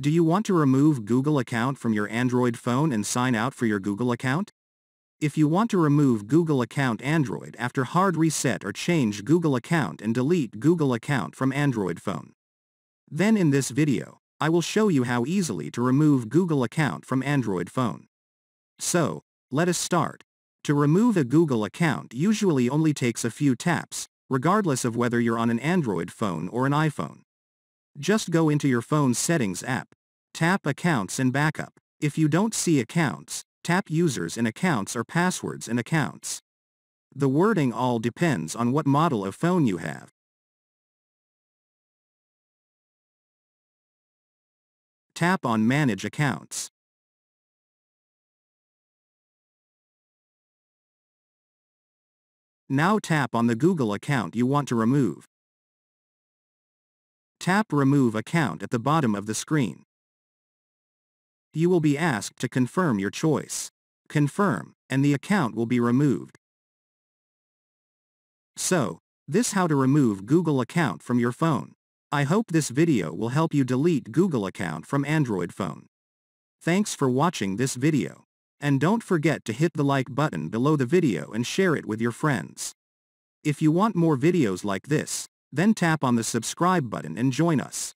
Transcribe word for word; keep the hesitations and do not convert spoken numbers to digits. Do you want to remove Google account from your Android phone and sign out for your Google account? If you want to remove Google account Android after hard reset or change Google account and delete Google account from Android phone, then in this video, I will show you how easily to remove Google account from Android phone. So, let us start. To remove a Google account usually only takes a few taps, regardless of whether you're on an Android phone or an iPhone. Just go into your phone's settings app, tap accounts and backup. If you don't see accounts, tap users and accounts or passwords and accounts. The wording all depends on what model of phone you have. Tap on manage accounts. Now tap on the Google account you want to remove. Tap Remove Account at the bottom of the screen. You will be asked to confirm your choice. Confirm, and the account will be removed. So, this is how to remove Google account from your phone. I hope this video will help you delete Google account from Android phone. Thanks for watching this video. And don't forget to hit the like button below the video and share it with your friends. If you want more videos like this, then tap on the subscribe button and join us.